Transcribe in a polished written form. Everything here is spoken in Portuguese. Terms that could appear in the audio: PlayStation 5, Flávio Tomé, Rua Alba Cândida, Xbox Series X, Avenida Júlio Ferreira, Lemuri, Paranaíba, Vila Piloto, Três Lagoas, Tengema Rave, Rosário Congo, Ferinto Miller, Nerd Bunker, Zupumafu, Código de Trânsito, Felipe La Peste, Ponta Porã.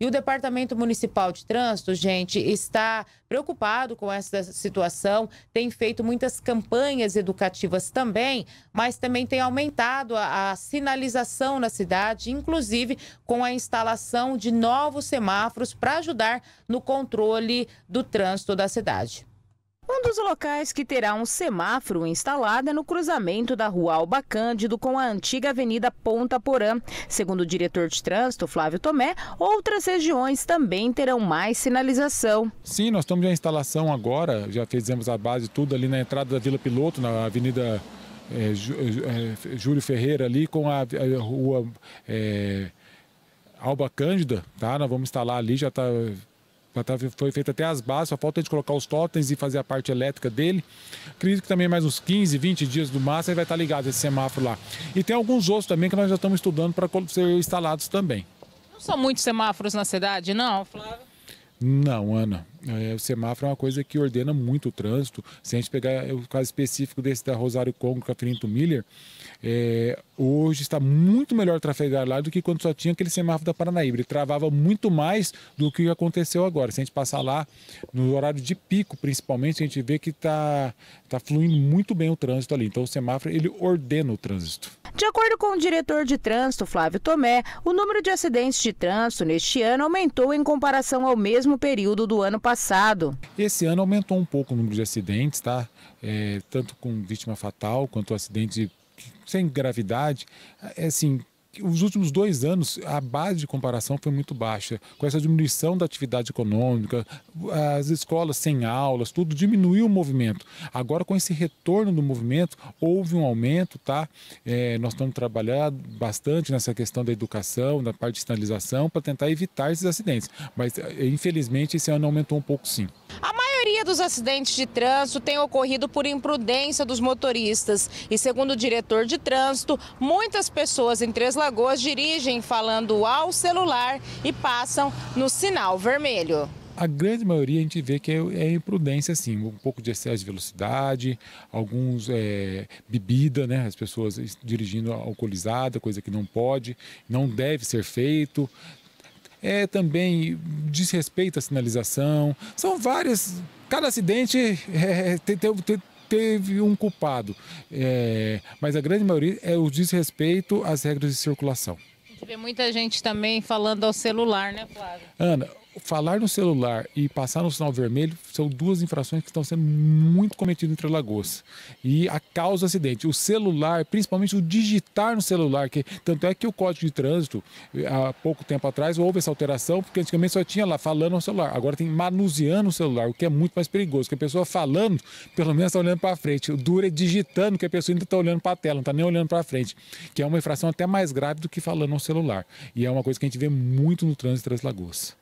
E o Departamento Municipal de Trânsito, gente, está preocupado com essa situação, tem feito muitas campanhas educativas também, mas também tem aumentado a sinalização na cidade, inclusive com a instalação de novos semáforos para ajudar no controle do trânsito da cidade. Um dos locais que terá um semáforo instalado é no cruzamento da Rua Alba Cândida com a antiga Avenida Ponta Porã. Segundo o diretor de trânsito, Flávio Tomé, outras regiões também terão mais sinalização. Sim, nós estamos em instalação agora, já fizemos a base tudo ali na entrada da Vila Piloto, na Avenida Júlio Ferreira, ali com a Rua Alba Cândida, tá? Nós vamos instalar ali, já está... Foi feito até as bases, só falta a gente colocar os totens e fazer a parte elétrica dele. Acredito que também mais uns 15, 20 dias do máximo vai estar ligado esse semáforo lá. E tem alguns outros também que nós já estamos estudando para ser instalados também. Não são muitos semáforos na cidade, não, Flávio? Não, Ana. O semáforo é uma coisa que ordena muito o trânsito. Se a gente pegar o caso específico desse da Rosário Congo com a Ferinto Miller, hoje está muito melhor trafegar lá do que quando só tinha aquele semáforo da Paranaíba. Ele travava muito mais do que aconteceu agora. Se a gente passar lá no horário de pico, principalmente, a gente vê que está fluindo muito bem o trânsito ali. Então o semáforo, ele ordena o trânsito. De acordo com o diretor de trânsito, Flávio Tomé, o número de acidentes de trânsito neste ano aumentou em comparação ao mesmo período do ano passado. Esse ano aumentou um pouco o número de acidentes, tá? Tanto com vítima fatal quanto acidente sem gravidade. Assim, os últimos 2 anos, a base de comparação foi muito baixa. Com essa diminuição da atividade econômica, as escolas sem aulas, tudo diminuiu o movimento. Agora, com esse retorno do movimento, houve um aumento, tá? Nós estamos trabalhando bastante nessa questão da educação, da parte de sinalização, para tentar evitar esses acidentes. Mas, infelizmente, esse ano aumentou um pouco, sim. A maioria dos acidentes de trânsito tem ocorrido por imprudência dos motoristas. E segundo o diretor de trânsito, muitas pessoas em Três Lagoas dirigem falando ao celular e passam no sinal vermelho. A grande maioria a gente vê que é imprudência, sim, um pouco de excesso de velocidade, alguns bebida, né? As pessoas dirigindo alcoolizada, coisa que não pode, não deve ser feito. Também desrespeito à sinalização, são várias, cada acidente teve um culpado, mas a grande maioria é o desrespeito às regras de circulação. A gente vê muita gente também falando ao celular, né, Flávio? Ana, falar no celular e passar no sinal vermelho são 2 infrações que estão sendo muito cometidas em Três Lagoas. E a causa do acidente, o celular, principalmente o digitar no celular, que tanto é que o Código de Trânsito, há pouco tempo atrás, houve essa alteração, porque antigamente só tinha lá falando no celular, agora tem manuseando o celular, o que é muito mais perigoso, porque a pessoa falando, pelo menos está olhando para frente, o duro é digitando, que a pessoa ainda está olhando para a tela, não está nem olhando para frente, que é uma infração até mais grave do que falando no celular. E é uma coisa que a gente vê muito no trânsito de Três Lagoas.